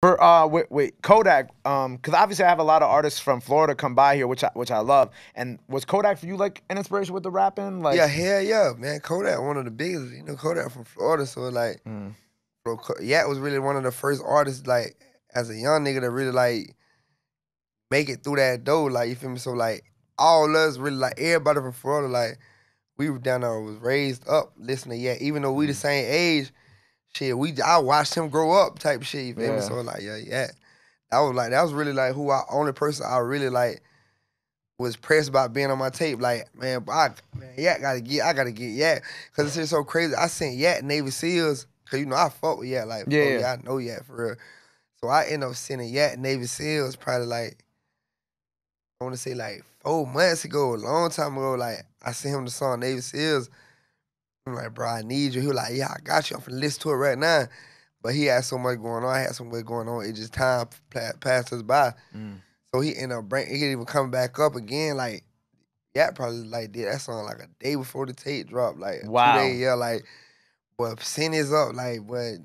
For wait, Kodak, because obviously I have a lot of artists from Florida come by here, which I love. And was Kodak for you like an inspiration with the rapping? Like, yeah, hell yeah, man. Kodak, one of the biggest. You know, Kodak from Florida, so like, bro, yeah, it was really one of the first artists like as a young nigga to really like make it through that door. Like, you feel me? So like, all us really like everybody from Florida, like we were down there was raised up listening. Yeah, even though we the same age. Shit, I watched him grow up type shit, you feel me? So like, yeah. That was really like who I only person I really like was pressed by being on my tape. Like, man, I gotta get Yak. Cause it's just so crazy. I sent Yak Navy Seals, cause you know I fuck with Yak, like yeah, I know Yak for real. So I end up sending Yak Navy Seals probably like I wanna say like 4 months ago, a long time ago, like I sent him the song Navy Seals. I'm like, bro, I need you. He was like, yeah, I got you. I'm finna listen to it right now. But he had so much going on. I had so much going on. It just time passed us by. So he ended up he didn't even come back up again. Like, yeah, probably like did that song like a day before the tape dropped. Like, wow. 2 days, yeah, like, but send this up. Like, but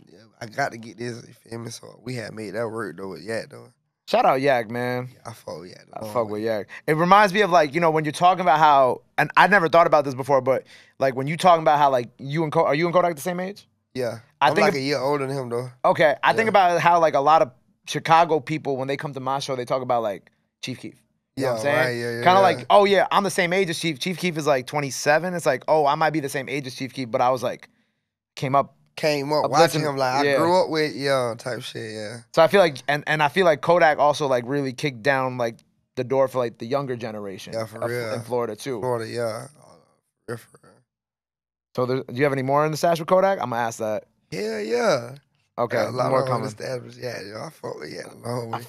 I got to get this. You feel me? So we had made that work though with Yak though. Shout out Yak, man. Yeah, I fuck with Yak. I fuck with Yak. It reminds me of like, you know, when you're talking about how, and I never thought about this before, but like when you talking about how like are you and Kodak the same age? Yeah. I'm like a year older than him though. Okay. I think about how like a lot of Chicago people, when they come to my show, they talk about like Chief Keef. You know what I'm saying? Right, yeah, kind of like, oh yeah, I'm the same age as Chief. Chief Keef is like 27. It's like, oh, I might be the same age as Chief Keef, but I was like, came up watching him, like I grew up with type shit, yeah. So I feel like and I feel like Kodak also like really kicked down like the door for like the younger generation. Yeah, for real. In Florida too. Florida, yeah. For real. So do you have any more in the stash with Kodak? I'm gonna ask that. Yeah. Okay, a lot more coming. Yeah, I fuck with Yak.